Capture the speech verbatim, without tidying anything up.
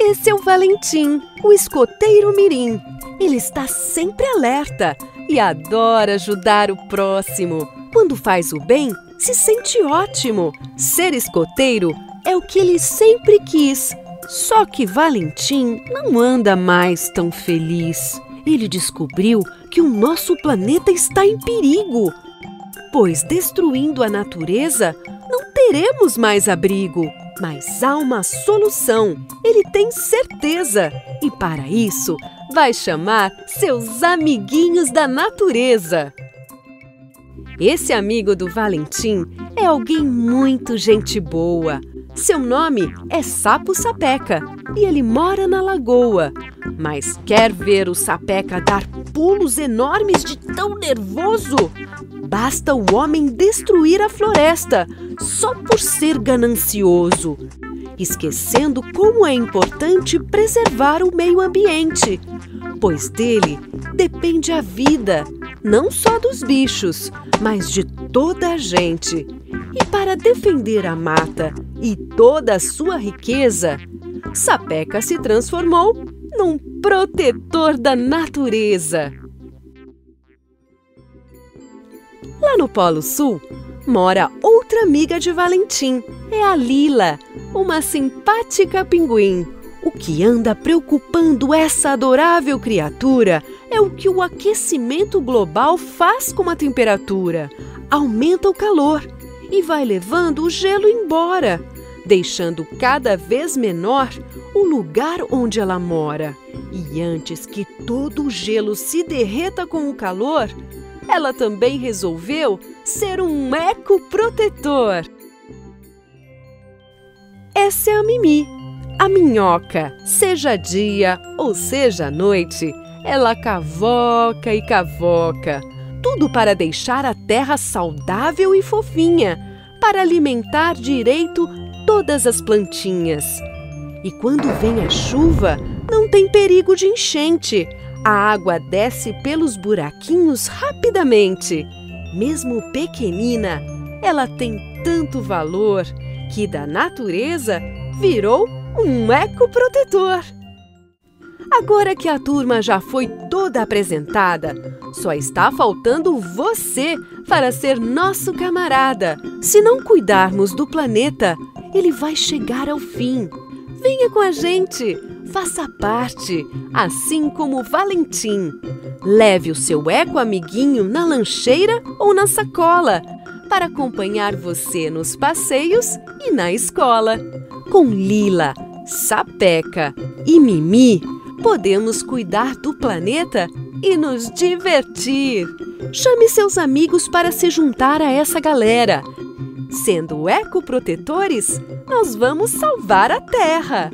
Esse é o Valentim, o escoteiro mirim. Ele está sempre alerta e adora ajudar o próximo. Quando faz o bem, se sente ótimo. Ser escoteiro é o que ele sempre quis. Só que Valentim não anda mais tão feliz. Ele descobriu que o nosso planeta está em perigo, pois destruindo a natureza, não teremos mais abrigo. Mas há uma solução, ele tem certeza. E para isso, vai chamar seus amiguinhos da natureza. Esse amigo do Valentim é alguém muito gente boa. Seu nome é Sapo Sapeca e ele mora na lagoa. Mas quer ver o Sapeca dar pulos enormes de tão nervoso? Basta o homem destruir a floresta só por ser ganancioso, esquecendo como é importante preservar o meio ambiente, pois dele depende a vida, não só dos bichos, mas de toda a gente. E para defender a mata e toda a sua riqueza, Sapeca se transformou num protetor da natureza. Lá no Polo Sul, mora outra amiga de Valentim, é a Lila, uma simpática pinguim. O que anda preocupando essa adorável criatura é o que o aquecimento global faz com a temperatura. Aumenta o calor e vai levando o gelo embora, deixando cada vez menor o lugar onde ela mora. E antes que todo o gelo se derreta com o calor, ela também resolveu ser um ecoprotetor. Essa é a Mimi, a minhoca. Seja dia ou seja noite, ela cavoca e cavoca. Tudo para deixar a terra saudável e fofinha, para alimentar direito todas as plantinhas. E quando vem a chuva, não tem perigo de enchente. A água desce pelos buraquinhos rapidamente. Mesmo pequenina, ela tem tanto valor que da natureza virou um ecoprotetor. Agora que a turma já foi toda apresentada, só está faltando você para ser nosso camarada. Se não cuidarmos do planeta, ele vai chegar ao fim. Venha com a gente! Faça parte, assim como Valentim. Leve o seu eco-amiguinho na lancheira ou na sacola para acompanhar você nos passeios e na escola. Com Lila, Sapeca e Mimi, podemos cuidar do planeta e nos divertir. Chame seus amigos para se juntar a essa galera. Sendo ecoprotetores, nós vamos salvar a Terra.